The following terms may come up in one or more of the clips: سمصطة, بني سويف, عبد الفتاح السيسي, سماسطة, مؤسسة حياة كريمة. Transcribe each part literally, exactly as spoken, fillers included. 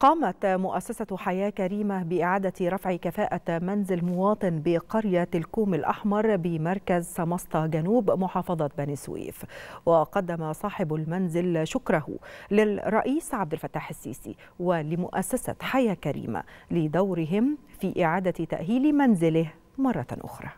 قامت مؤسسة حياة كريمة بإعادة رفع كفاءة منزل مواطن بقرية الكوم الأحمر بمركز سماسطة جنوب محافظة بني سويف، وقدم صاحب المنزل شكره للرئيس عبد الفتاح السيسي ولمؤسسة حياة كريمة لدورهم في إعادة تأهيل منزله مرة أخرى.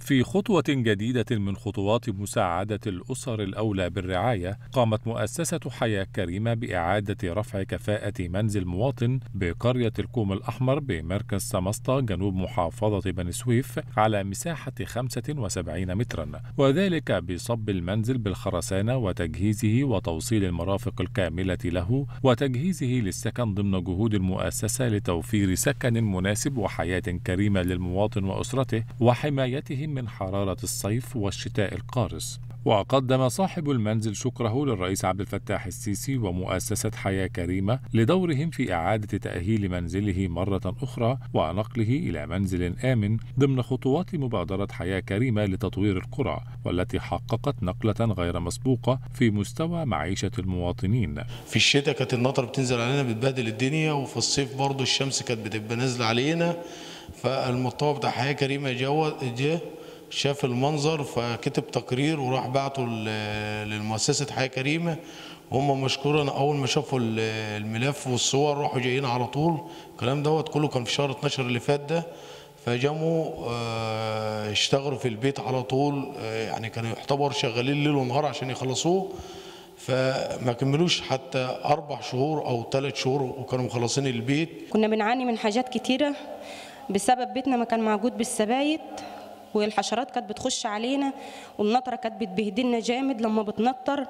في خطوة جديدة من خطوات مساعدة الأسر الأولى بالرعاية، قامت مؤسسة حياة كريمة بإعادة رفع كفاءة منزل مواطن بقرية الكوم الأحمر بمركز سمصطة جنوب محافظة بني سويف على مساحة خمسة وسبعين مترا، وذلك بصب المنزل بالخرسانة وتجهيزه وتوصيل المرافق الكاملة له وتجهيزه للسكن ضمن جهود المؤسسة لتوفير سكن مناسب وحياة كريمة للمواطن وأسرته وحمايتهم من حرارة الصيف والشتاء القارس. وقدم صاحب المنزل شكره للرئيس عبد الفتاح السيسي ومؤسسة حياة كريمة لدورهم في إعادة تأهيل منزله مرة أخرى ونقله إلى منزل آمن ضمن خطوات مبادرة حياة كريمة لتطوير القرى، والتي حققت نقلة غير مسبوقة في مستوى معيشة المواطنين. في الشتاء كانت النطر بتنزل علينا بتبهدل الدنيا، وفي الصيف برضه الشمس كانت بتبقى نازلة علينا، فالمطوع بتاع حياة كريمة جه شاف المنظر فكتب تقرير وراح بعته لمؤسسة حياة كريمة، وهم مشكورا اول ما شافوا الملف والصور راحوا جايين على طول. الكلام دوت كله كان في شهر اتناشر اللي فات ده، فجموا اشتغلوا في البيت على طول، يعني كانوا يعتبر شغالين ليل ونهار عشان يخلصوه، فما كملوش حتى اربع شهور او ثلاث شهور وكانوا مخلصين البيت. كنا بنعاني من حاجات كتيرة بسبب بيتنا ما كان موجود بالثبايت، والحشرات كانت بتخش علينا، والنطره كانت بتبهدلنا جامد لما بتنطر،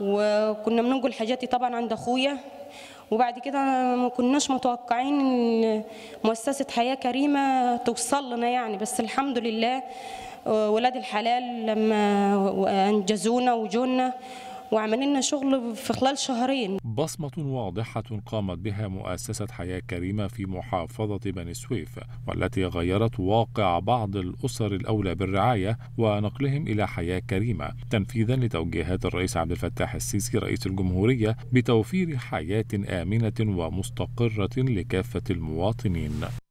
وكنا بننقل حاجاتي طبعا عند اخويا. وبعد كده ما كناش متوقعين ان مؤسسه حياه كريمه توصل لنا يعني، بس الحمد لله ولاد الحلال لما انجزونا وجونا وعملنا شغل في خلال شهرين. بصمة واضحة قامت بها مؤسسة حياة كريمة في محافظة بني سويف، والتي غيرت واقع بعض الأسر الأولى بالرعاية ونقلهم إلى حياة كريمة تنفيذا لتوجيهات الرئيس عبد الفتاح السيسي رئيس الجمهورية بتوفير حياة آمنة ومستقرة لكافة المواطنين.